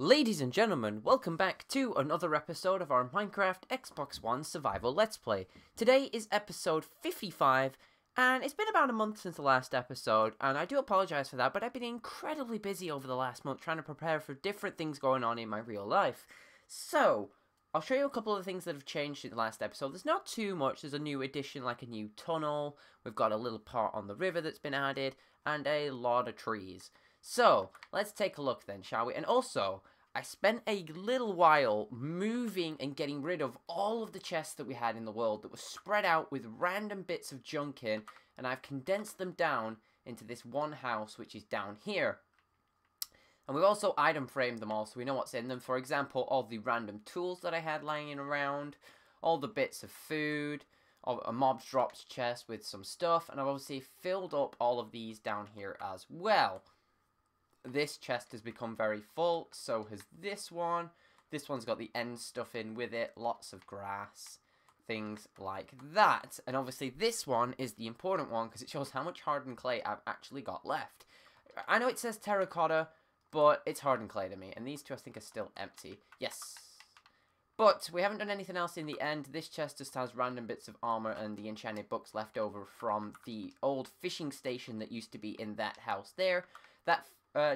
Ladies and gentlemen, welcome back to another episode of our Minecraft Xbox One Survival Let's Play. Today is episode 55, and it's been about a month since the last episode, and I do apologise for that, but I've been incredibly busy over the last month trying to prepare for different things going on in my real life. So, I'll show you a couple of things that have changed in the last episode. There's not too much. There's a new addition, like a new tunnel, we've got a little part on the river that's been added, and a lot of trees. So, let's take a look then, shall we? And also, I spent a little while moving and getting rid of all of the chests that we had in the world that were spread out with random bits of junk in, and I've condensed them down into this one house, which is down here. And we've also item framed them all, so we know what's in them. For example, all the random tools that I had lying around, all the bits of food, a mob drops chest with some stuff, and I've obviously filled up all of these down here as well. This chest has become very full, so has this one. This one's got the end stuff in with it, lots of grass, things like that. And obviously this one is the important one because it shows how much hardened clay I've actually got left. I know it says terracotta, but it's hardened clay to me. And these two I think are still empty. Yes. But we haven't done anything else in the end. This chest just has random bits of armor and the enchanted books left over from the old fishing station that used to be in that house there. That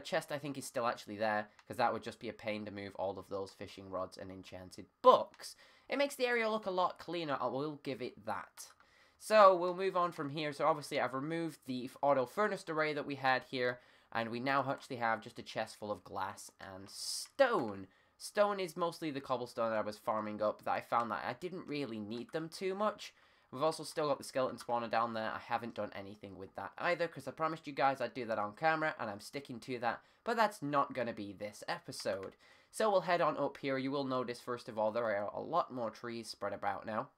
chest I think is still actually there, because that would just be a pain to move all of those fishing rods and enchanted books. It makes the area look a lot cleaner, I will give it that. So we'll move on from here. So obviously I've removed the auto furnace array that we had here, and we now actually have just a chest full of glass and stone. Stone is mostly the cobblestone that I was farming up, that I found that I didn't really need them too much. We've also still got the skeleton spawner down there. I haven't done anything with that either, because I promised you guys I'd do that on camera, and I'm sticking to that, but that's not going to be this episode. So we'll head on up here. You will notice, first of all, there are a lot more trees spread about now.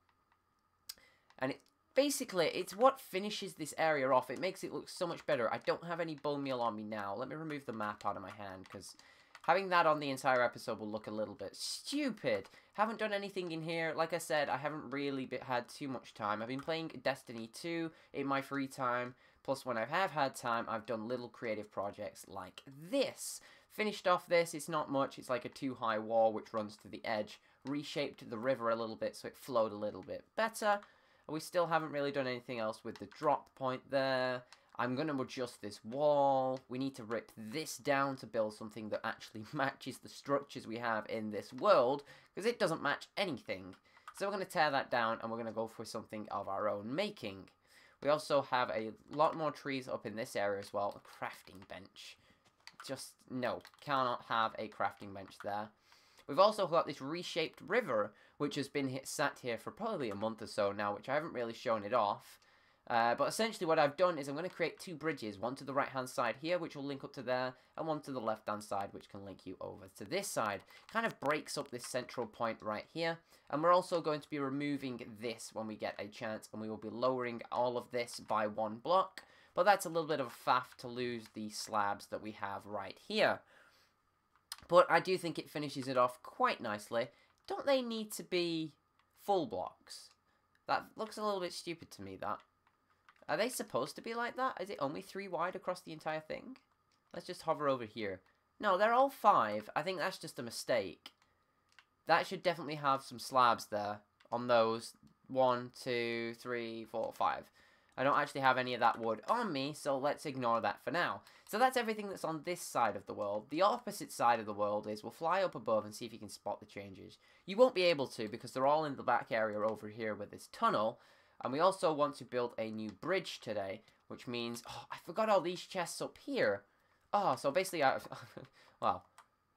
And it's what finishes this area off. It makes it look so much better. I don't have any bone meal on me now. Let me remove the map out of my hand, because having that on the entire episode will look a little bit stupid. Haven't done anything in here. Like I said, I haven't really had too much time. I've been playing Destiny 2 in my free time. Plus, when I have had time, I've done little creative projects like this. Finished off this. It's not much. It's like a two-high wall which runs to the edge. Reshaped the river a little bit so it flowed a little bit better. We still haven't really done anything else with the drop point there. I'm going to adjust this wall. We need to rip this down to build something that actually matches the structures we have in this world, because it doesn't match anything. So we're going to tear that down, and we're going to go for something of our own making. We also have a lot more trees up in this area as well. A crafting bench. Just, no, cannot have a crafting bench there. We've also got this reshaped river, which has been sat here for probably a month or so now, which I haven't really shown it off. But essentially what I've done is I'm going to create two bridges, one to the right-hand side here, which will link up to there, and one to the left-hand side, which can link you over to this side. Kind of breaks up this central point right here, and we're also going to be removing this when we get a chance, and we will be lowering all of this by one block, but that's a little bit of a faff to lose the slabs that we have right here. But I do think it finishes it off quite nicely. Don't they need to be full blocks? That looks a little bit stupid to me, that. Are they supposed to be like that? Is it only 3 wide across the entire thing? Let's just hover over here. No, they're all 5. I think that's just a mistake. That should definitely have some slabs there on those. 1, 2, 3, 4, 5. I don't actually have any of that wood on me, so let's ignore that for now. So that's everything that's on this side of the world. The opposite side of the world is, we'll fly up above and see if you can spot the changes. You won't be able to, because they're all in the back area over here with this tunnel. And we also want to build a new bridge today, which means... Oh, I forgot all these chests up here. Oh, so basically well,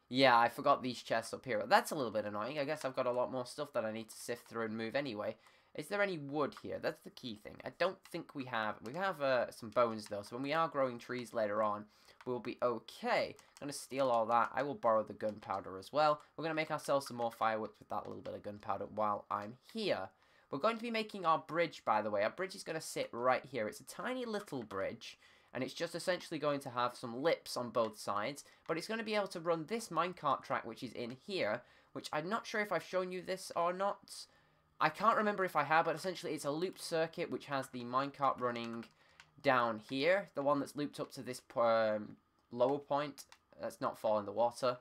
yeah, I forgot these chests up here. That's a little bit annoying. I guess I've got a lot more stuff that I need to sift through and move anyway. Is there any wood here? That's the key thing. I don't think we have... We have some bones, though, so when we are growing trees later on, we'll be okay. I'm going to steal all that. I will borrow the gunpowder as well. We're going to make ourselves some more fireworks with that little bit of gunpowder while I'm here. We're going to be making our bridge, by the way. Our bridge is going to sit right here. It's a tiny little bridge, and it's just essentially going to have some lips on both sides, but it's going to be able to run this minecart track, which is in here, which I'm not sure if I've shown you this or not. I can't remember if I have, but essentially it's a looped circuit, which has the minecart running down here, the one that's looped up to this lower point. That's not falling in the water.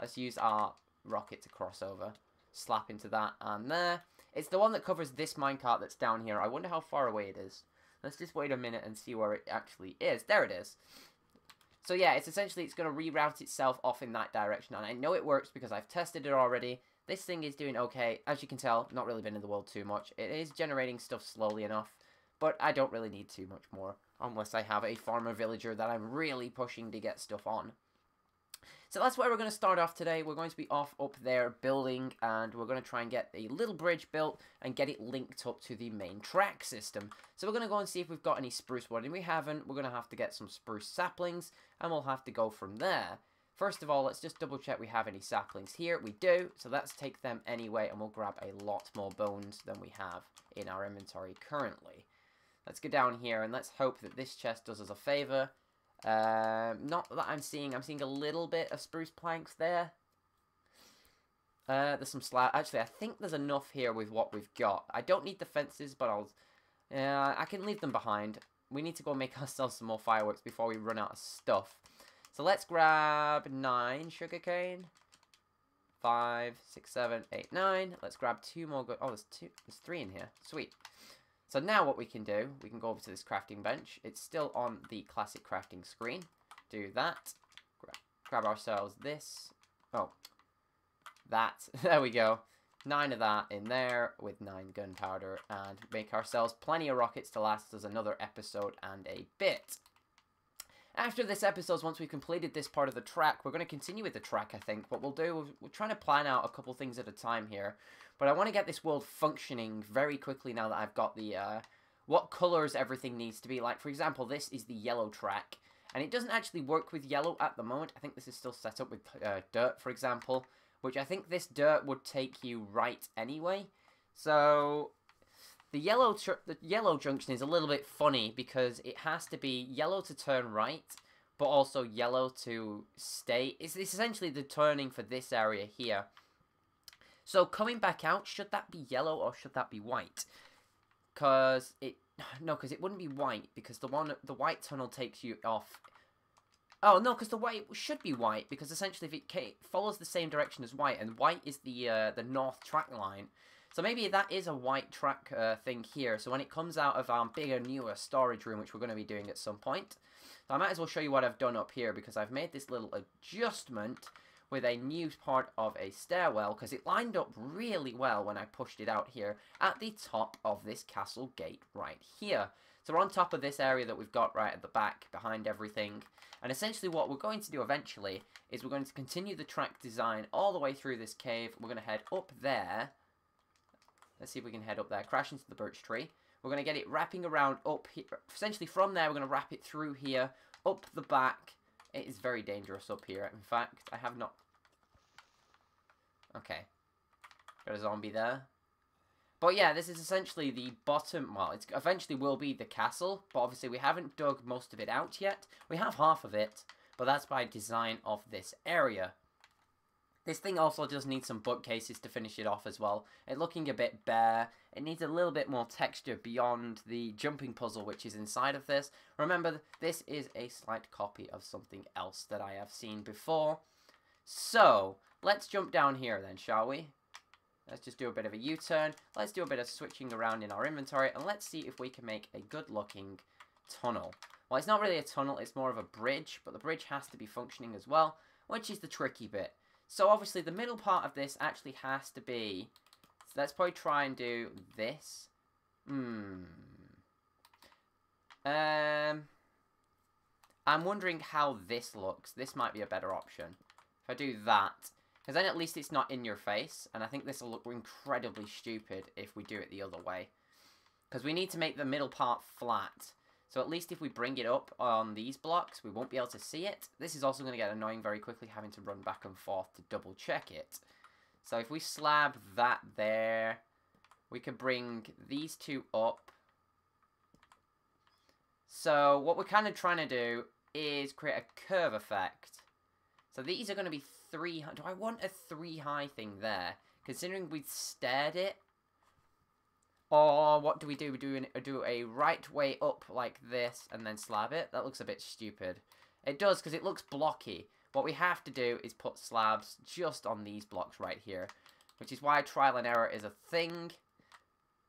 Let's use our rocket to cross over. Slap into that and there. It's the one that covers this minecart that's down here. I wonder how far away it is. Let's just wait a minute and see where it actually is. There it is. So yeah, it's essentially, it's going to reroute itself off in that direction. And I know it works because I've tested it already. This thing is doing okay. As you can tell, not really been in the world too much. It is generating stuff slowly enough. But I don't really need too much more. Unless I have a farmer villager that I'm really pushing to get stuff on. So that's where we're going to start off today. We're going to be off up there building, and we're going to try and get a little bridge built and get it linked up to the main track system. So we're going to go and see if we've got any spruce wood, and we haven't. We're going to have to get some spruce saplings, and we'll have to go from there. First of all, let's just double check we have any saplings here. We do, so let's take them anyway, and we'll grab a lot more bones than we have in our inventory currently. Let's go down here, and let's hope that this chest does us a favor. Not that I'm seeing a little bit of spruce planks there. There's some slab. Actually, I think there's enough here with what we've got. I don't need the fences, but I can leave them behind. We need to go and make ourselves some more fireworks before we run out of stuff. So let's grab 9 sugarcane. 5, 6, 7, 8, 9. Let's grab 2 more. Oh, there's 3 in here. Sweet. So now what we can do, we can go over to this crafting bench. It's still on the classic crafting screen. Do that. Grab ourselves this. Oh. That. There we go. 9 of that in there with 9 gunpowder. And make ourselves plenty of rockets to last us another episode and a bit. After this episode, once we've completed this part of the track, we're going to continue with the track, I think. What we'll do, we're trying to plan out a couple things at a time here. But I want to get this world functioning very quickly now that I've got the, what colours everything needs to be. Like, for example, this is the yellow track. And it doesn't actually work with yellow at the moment. I think this is still set up with dirt, for example. Which I think this dirt would take you right anyway. So... The yellow junction is a little bit funny because it has to be yellow to turn right, but also yellow to stay. It's essentially the turning for this area here. So coming back out, should that be yellow or should that be white? Because it wouldn't be white because the white tunnel takes you off. Oh no, because the white should be white because essentially if it follows the same direction as white, and white is the north track line. So maybe that is a white track thing here. So when it comes out of our bigger, newer storage room, which we're going to be doing at some point, so I might as well show you what I've done up here because I've made this little adjustment with a new part of a stairwell because it lined up really well when I pushed it out here at the top of this castle gate right here. So we're on top of this area that we've got right at the back behind everything. And essentially what we're going to do eventually is we're going to continue the track design all the way through this cave. We're going to head up there. Let's see if we can head up there, crash into the birch tree. We're going to get it wrapping around up here. Essentially from there, we're going to wrap it through here, up the back. It is very dangerous up here. In fact, I have not... Okay. Got a zombie there. But yeah, this is essentially the bottom... Well, it eventually will be the castle, but obviously we haven't dug most of it out yet. We have half of it, but that's by design of this area. This thing also does need some bookcases to finish it off as well. It's looking a bit bare. It needs a little bit more texture beyond the jumping puzzle which is inside of this. Remember, this is a slight copy of something else that I have seen before. So, let's jump down here then, shall we? Let's just do a bit of a U-turn. Let's do a bit of switching around in our inventory. And let's see if we can make a good-looking tunnel. Well, it's not really a tunnel. It's more of a bridge. But the bridge has to be functioning as well, which is the tricky bit. So obviously the middle part of this actually has to be, so let's probably try and do this. I'm wondering how this looks. This might be a better option. If I do that, because then at least it's not in your face. And I think this will look incredibly stupid if we do it the other way. Because we need to make the middle part flat. So at least if we bring it up on these blocks, we won't be able to see it. This is also going to get annoying very quickly, having to run back and forth to double check it. So if we slab that there, we can bring these two up. So what we're kind of trying to do is create a curve effect. So these are going to be 3 high. Do I want a 3-high thing there? Considering we've stared it. Or what do we do? We do a right way up like this and then slab it. That looks a bit stupid. It does because it looks blocky. What we have to do is put slabs just on these blocks right here, which is why trial and error is a thing.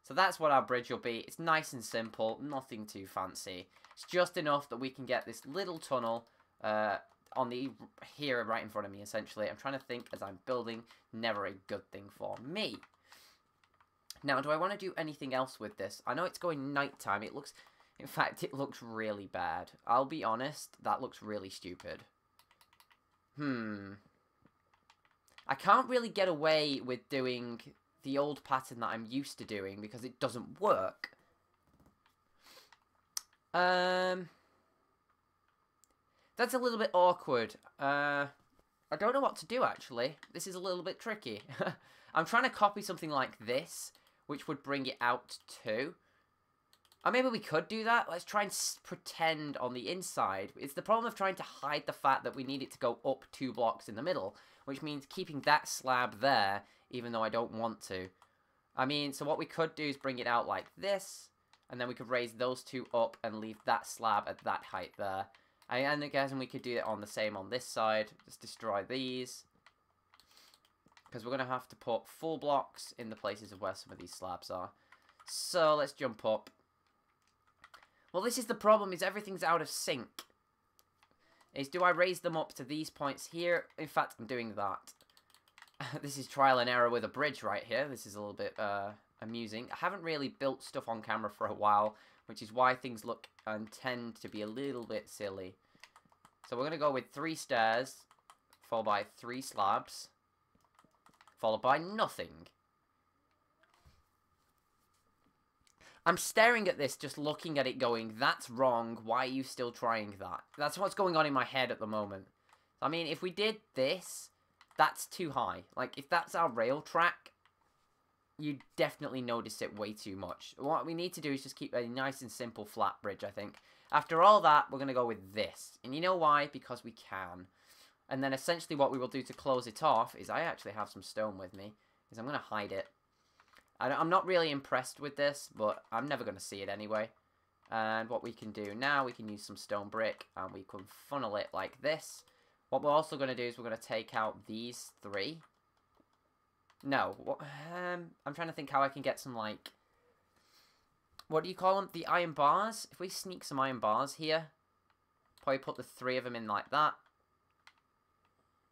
So that's what our bridge will be. It's nice and simple, nothing too fancy. It's just enough that we can get this little tunnel on the here right in front of me, essentially. I'm trying to think as I'm building, never a good thing for me. Now, do I want to do anything else with this? I know it's going nighttime. It looks, in fact, it looks really bad. I'll be honest, that looks really stupid. I can't really get away with doing the old pattern that I'm used to doing because it doesn't work. That's a little bit awkward. I don't know what to do, actually. This is a little bit tricky. I'm trying to copy something like this, which would bring it out too. Or maybe we could do that. Let's try and pretend on the inside. It's the problem of trying to hide the fact that we need it to go up 2 blocks in the middle, which means keeping that slab there, even though I don't want to. I mean, so what we could do is bring it out like this, and then we could raise those 2 up and leave that slab at that height there. And again, we could do it on the same on this side. Just destroy these, because we're going to have to put full blocks in the places of where some of these slabs are. So let's jump up. Well, this is the problem, is everything's out of sync. Is do I raise them up to these points here? In fact, I'm doing that. This is trial and error with a bridge right here. This is a little bit amusing. I haven't really built stuff on camera for a while, which is why things look and tend to be a little bit silly. So we're going to go with 3 stairs, followed by 3 slabs, followed by nothing. I'm staring at this, just looking at it going, that's wrong, why are you still trying that? That's what's going on in my head at the moment. I mean, if we did this, that's too high. Like, if that's our rail track, you'd definitely notice it way too much. What we need to do is just keep a nice and simple flat bridge, I think. After all that, we're going to go with this. And you know why? Because we can. And then essentially what we will do to close it off is, I actually have some stone with me, is I'm going to hide it. I'm not really impressed with this, but I'm never going to see it anyway. And what we can do now, we can use some stone brick, and we can funnel it like this. What we're also going to do is we're going to take out these 3. No, I'm trying to think how I can get some, like, what do you call them? The iron bars? If we sneak some iron bars here, probably put the 3 of them in like that.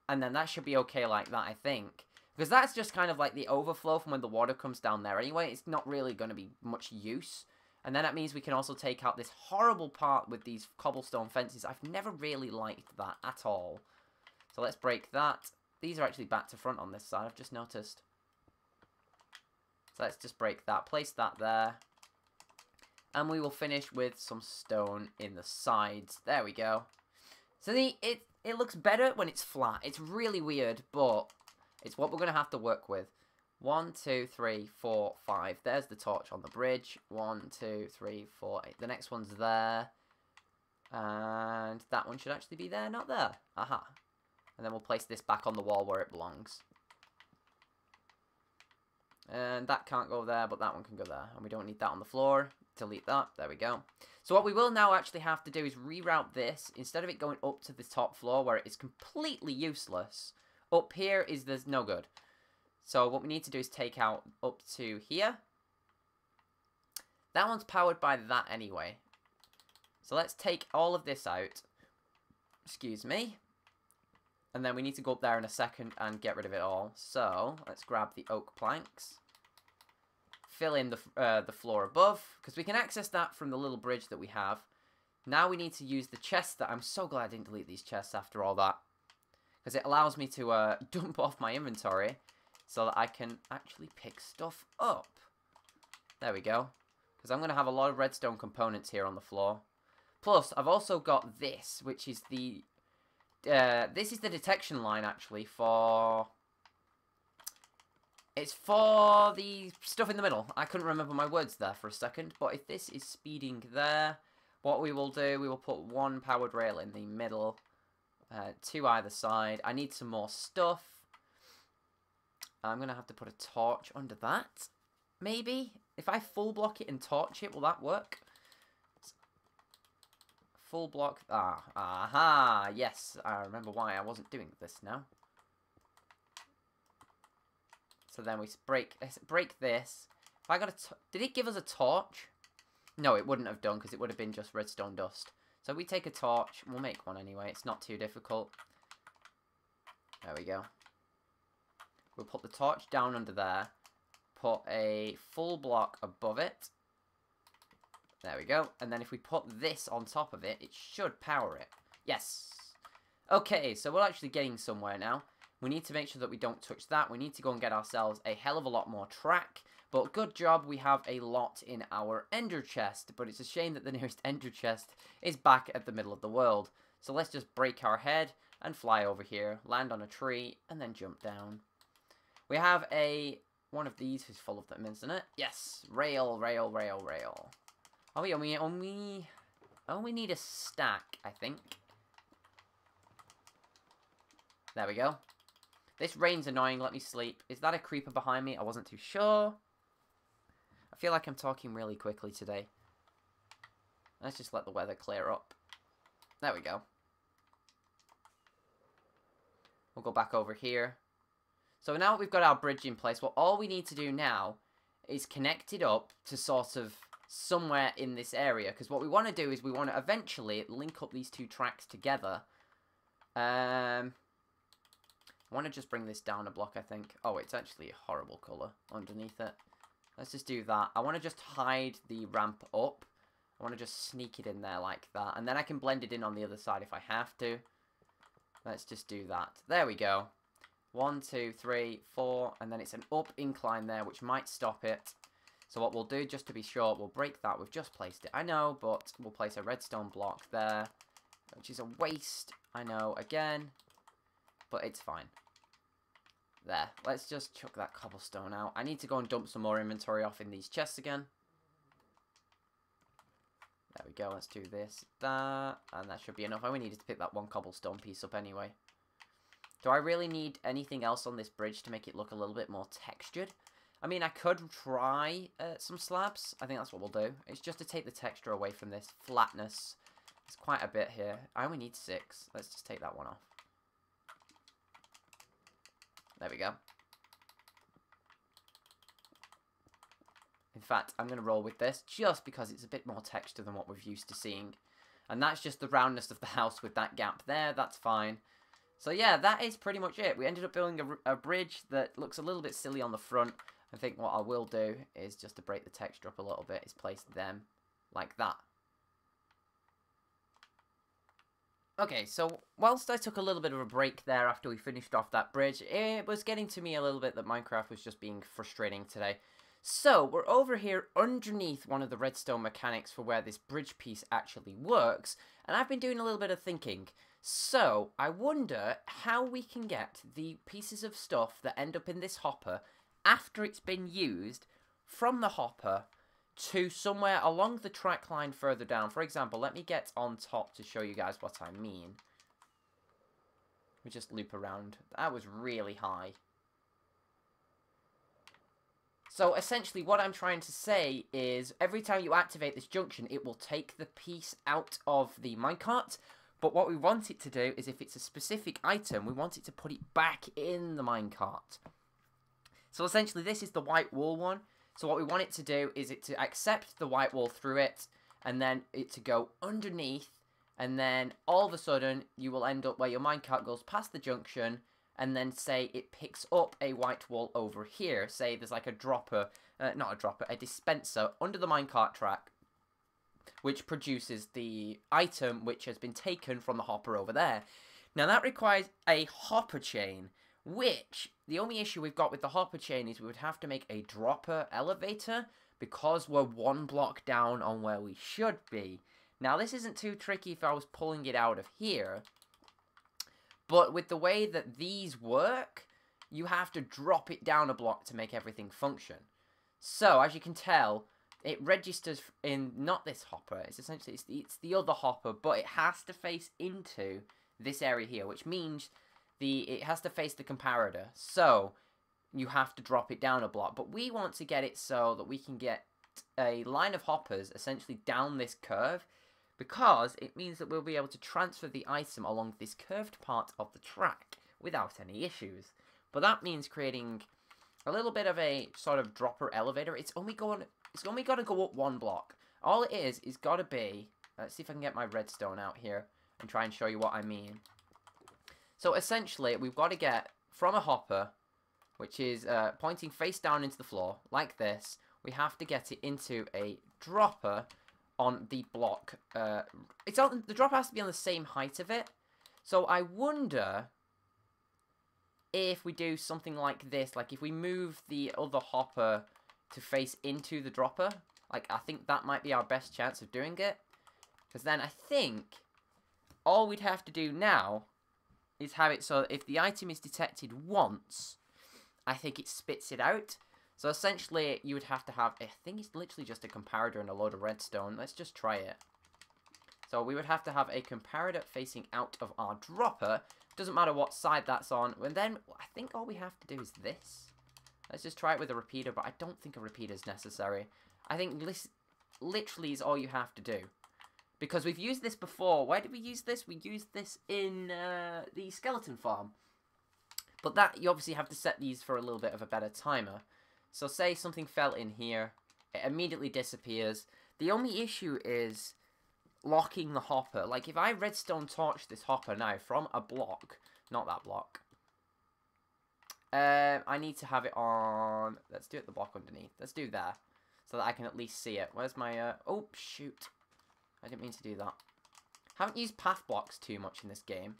And then that should be okay like that, I think. Because that's just kind of like the overflow from when the water comes down there anyway. It's not really going to be much use. And then that means we can also take out this horrible part with these cobblestone fences. I've never really liked that at all. So let's break that. These are actually back to front on this side, I've just noticed. So let's just break that. Place that there. And we will finish with some stone in the sides. There we go. So it looks better when it's flat. It's really weird, but it's what we're going to have to work with. 1, 2, 3, 4, 5. There's the torch on the bridge. 1, 2, 3, 4, 8. The next one's there. And that one should actually be there, not there. Aha. And then we'll place this back on the wall where it belongs. And that can't go there, but that one can go there. And we don't need that on the floor. Delete that. There we go. So what we will now actually have to do is reroute this. Instead of it going up to the top floor where it is completely useless, up here is there's no good. So what we need to do is take out up to here. That one's powered by that anyway. So let's take all of this out. Excuse me. And then we need to go up there in a second and get rid of it all. So let's grab the oak planks. Fill in the floor above, because we can access that from the little bridge that we have. Now we need to use the chest that... I'm so glad I didn't delete these chests after all that, because it allows me to dump off my inventory so that I can actually pick stuff up. There we go. Because I'm going to have a lot of redstone components here on the floor. Plus, I've also got this, which is the... this is the detection line, actually, for... It's for the stuff in the middle. I couldn't remember my words there for a second. But if this is speeding there, what we will do, we will put 1 powered rail in the middle... 2 either side. I need some more stuff. I'm going to have to put a torch under that. Maybe? If I full block it and torch it, will that work? Full block. Aha! Yes, I remember why I wasn't doing this now. So then we break this. If I got a, did it give us a torch? No, it wouldn't have done because it would have been just redstone dust. So we take a torch. We'll make one anyway. It's not too difficult. There we go. We'll put the torch down under there. Put a full block above it. There we go. And then if we put this on top of it, it should power it. Yes. Okay, so we're actually getting somewhere now. We need to make sure that we don't touch that. We need to go and get ourselves a hell of a lot more track. But good job, we have a lot in our ender chest. But it's a shame that the nearest ender chest is back at the middle of the world. So let's just break our head and fly over here, land on a tree, and then jump down. We have a one of these who's full of them, isn't it? Yes. Rail. Oh, we need a stack, I think. There we go. This rain's annoying, let me sleep. Is that a creeper behind me? I wasn't too sure. I feel like I'm talking really quickly today. Let's just let the weather clear up. There we go. We'll go back over here. So now that we've got our bridge in place, well, all we need to do now is connect it up to sort of somewhere in this area. Because what we want to do is we want to eventually link up these two tracks together. I want to just bring this down a block, I think. Oh, it's actually a horrible colour underneath it. Let's just do that. I want to just hide the ramp up. I want to just sneak it in there like that. And then I can blend it in on the other side if I have to. Let's just do that. There we go. 1, 2, 3, 4. And then it's an up incline there, which might stop it. So what we'll do, just to be sure, we'll break that. We've just placed it. I know, but we'll place a redstone block there, which is a waste. I know, again. But it's fine. There. Let's just chuck that cobblestone out. I need to go and dump some more inventory off in these chests again. There we go. Let's do this. That. And that should be enough. I only needed to pick that one cobblestone piece up anyway. Do I really need anything else on this bridge to make it look a little bit more textured? I mean, I could try some slabs. I think that's what we'll do. It's just to take the texture away from this flatness. There's quite a bit here. I only need 6. Let's just take that one off. There we go. In fact, I'm going to roll with this just because it's a bit more texture than what we're used to seeing. And that's just the roundness of the house with that gap there. That's fine. So yeah, that is pretty much it. We ended up building a bridge that looks a little bit silly on the front. I think what I will do is just to break the texture up a little bit is place them like that. Okay, so whilst I took a little bit of a break there after we finished off that bridge, it was getting to me a little bit that Minecraft was just being frustrating today. So we're over here underneath one of the redstone mechanics for where this bridge piece actually works, and I've been doing a little bit of thinking. So I wonder how we can get the pieces of stuff that end up in this hopper after it's been used from the hopper to somewhere along the track line further down. For example, let me get on top to show you guys what I mean. We just loop around. That was really high. So essentially what I'm trying to say is every time you activate this junction, it will take the piece out of the minecart. But what we want it to do is if it's a specific item, we want it to put it back in the minecart. So essentially this is the white wool one. So what we want it to do is it to accept the white wool through it, and then it to go underneath, and then all of a sudden you will end up where your minecart goes past the junction, and then say it picks up a white wool over here. Say there's like a dropper, a dispenser under the minecart track, which produces the item which has been taken from the hopper over there. Now that requires a hopper chain. Which, the only issue we've got with the hopper chain is we would have to make a dropper elevator because we're one block down on where we should be. Now, this isn't too tricky if I was pulling it out of here. But with the way that these work, you have to drop it down a block to make everything function. So, as you can tell, it registers in not this hopper. It's essentially it's the other hopper, but it has to face into this area here, which means it has to face the comparator, so you have to drop it down a block. But we want to get it so that we can get a line of hoppers essentially down this curve because it means that we'll be able to transfer the item along this curved part of the track without any issues. But that means creating a little bit of a sort of dropper elevator. It's only got to go up one block. All it is got to be... Let's see if I can get my redstone out here and try and show you what I mean. So essentially, we've got to get from a hopper, which is pointing face down into the floor, like this. We have to get it into a dropper on the block. The dropper has to be on the same height of it. So I wonder if we do something like this, like if we move the other hopper to face into the dropper, like I think that might be our best chance of doing it. Because then I think all we'd have to do now is have it so if the item is detected once, I think it spits it out. So essentially, you would have to have, I think it's literally just a comparator and a load of redstone. Let's just try it. So we would have to have a comparator facing out of our dropper. Doesn't matter what side that's on. And then I think all we have to do is this. Let's just try it with a repeater, but I don't think a repeater is necessary. I think this literally is all you have to do. Because we've used this before. Where did we use this? We used this in the skeleton farm. But that, you obviously have to set these for a little bit of a better timer. So say something fell in here. It immediately disappears. The only issue is locking the hopper. Like if I redstone torch this hopper now from a block. Not that block. I need to have it on... Let's do it the block underneath. Let's do that. So that I can at least see it. Where's my... Oh, shoot. I didn't mean to do that. Haven't used path blocks too much in this game.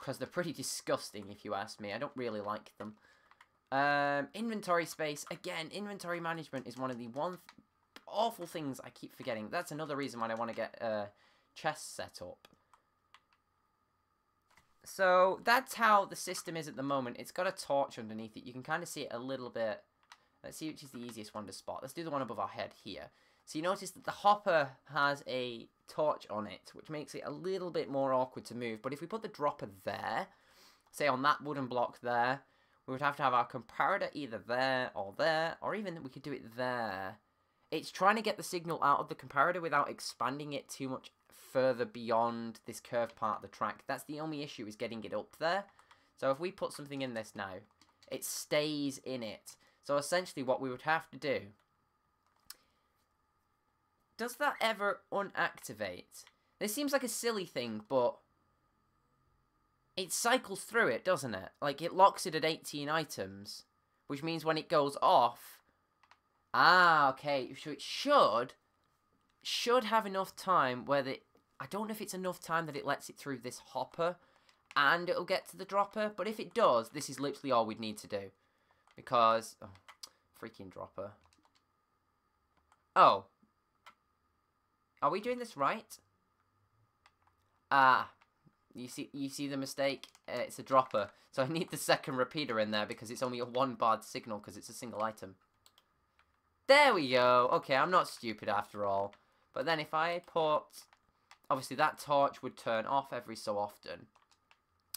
Because they're pretty disgusting, if you ask me. I don't really like them. Inventory space. Again, inventory management is one of the awful things I keep forgetting. That's another reason why I want to get chests set up. So, that's how the system is at the moment. It's got a torch underneath it. You can kind of see it a little bit. Let's see which is the easiest one to spot. Let's do the one above our head here. So you notice that the hopper has a torch on it, which makes it a little bit more awkward to move. But if we put the dropper there, say on that wooden block there, we would have to have our comparator either there, or even we could do it there. It's trying to get the signal out of the comparator without expanding it too much further beyond this curved part of the track. That's the only issue, is getting it up there. So if we put something in this now, it stays in it. So essentially what we would have to do... Does that ever unactivate? This seems like a silly thing, but it cycles through it, doesn't it? Like, it locks it at 18 items, which means when it goes off... Ah, okay, so it should have enough time where the... I don't know if it's enough time that it lets it through this hopper, and it'll get to the dropper, but if it does, this is literally all we'd need to do. Because... Oh, freaking dropper. Oh. Are we doing this right? Ah, you see the mistake? It's a dropper. So I need the second repeater in there because it's only a one-barred signal because it's a single item. There we go. Okay, I'm not stupid after all. But then if I put... Obviously, that torch would turn off every so often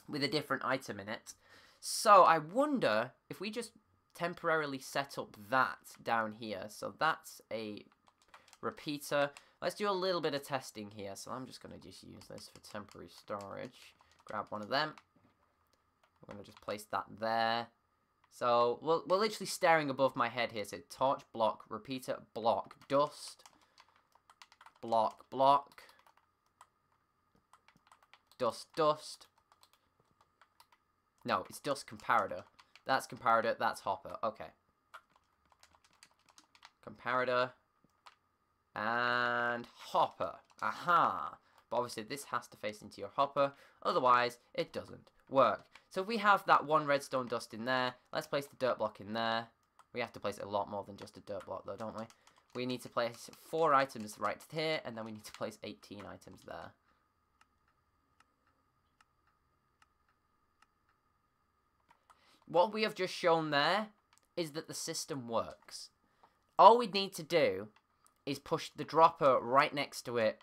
with a different item in it. So I wonder if we just temporarily set up that down here. So that's a repeater... Let's do a little bit of testing here, so I'm just going to just use this for temporary storage. Grab one of them. I'm going to just place that there. So, we're literally staring above my head here. So, torch, block, repeater, block, dust, block, block, dust, dust. No, it's dust comparator. That's comparator, that's hopper. Okay. Comparator. And hopper. Aha. But obviously this has to face into your hopper. Otherwise, it doesn't work. So if we have that one redstone dust in there, let's place the dirt block in there. We have to place a lot more than just a dirt block though, don't we? We need to place 4 items right here, and then we need to place 18 items there. What we have just shown there is that the system works. All we need to do is push the dropper right next to it,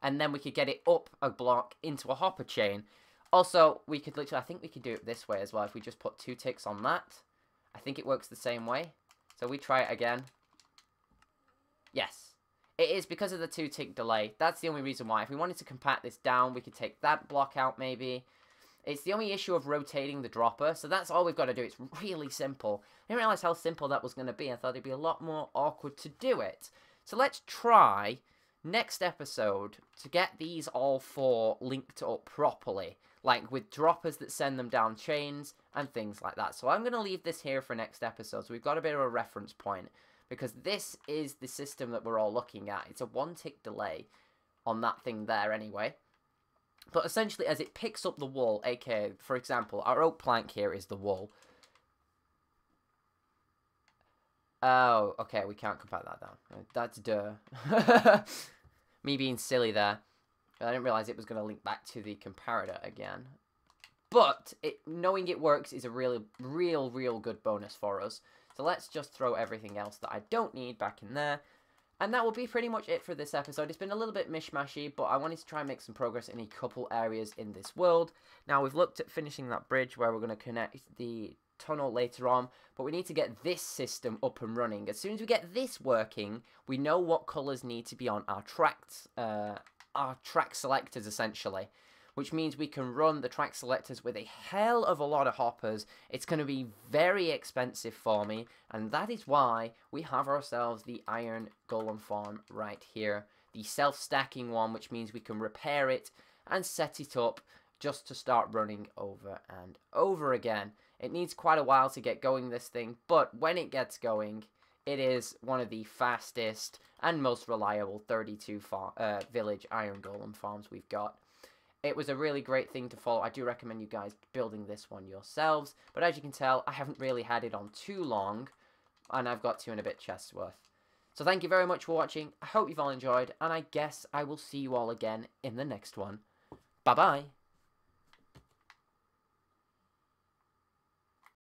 and then we could get it up a block into a hopper chain. Also, we could literally, I think we could do it this way as well, if we just put 2 ticks on that. I think it works the same way. So we try it again. Yes. It is because of the 2 tick delay. That's the only reason why. If we wanted to compact this down, we could take that block out maybe. It's the only issue of rotating the dropper, so that's all we've got to do. It's really simple. I didn't realize how simple that was going to be. I thought it'd be a lot more awkward to do it. So let's try next episode to get these all 4 linked up properly, like with droppers that send them down chains and things like that. So I'm going to leave this here for next episode, so we've got a bit of a reference point, because this is the system that we're all looking at. It's a 1 tick delay on that thing there anyway. But essentially, as it picks up the wool, aka, for example, our oak plank here is the wool. Oh, okay, we can't compact that down. That's duh. Me being silly there. I didn't realise it was going to link back to the comparator again. But knowing it works is a real good bonus for us. So let's just throw everything else that I don't need back in there. And that will be pretty much it for this episode. It's been a little bit mishmashy, but I wanted to try and make some progress in a couple areas in this world. Now, we've looked at finishing that bridge where we're going to connect the tunnel later on, but we need to get this system up and running. As soon as we get this working, we know what colours need to be on our track selectors, essentially, which means we can run the track selectors with a hell of a lot of hoppers. It's going to be very expensive for me, and that is why we have ourselves the iron golem farm right here, the self-stacking one, which means we can repair it and set it up just to start running over and over again. It needs quite a while to get going, this thing, but when it gets going, it is one of the fastest and most reliable 32 village iron golem farms we've got. It was a really great thing to follow. I do recommend you guys building this one yourselves, but as you can tell, I haven't really had it on too long, and I've got 2 and a bit chests worth. So thank you very much for watching. I hope you've all enjoyed, and I guess I will see you all again in the next one. Bye-bye.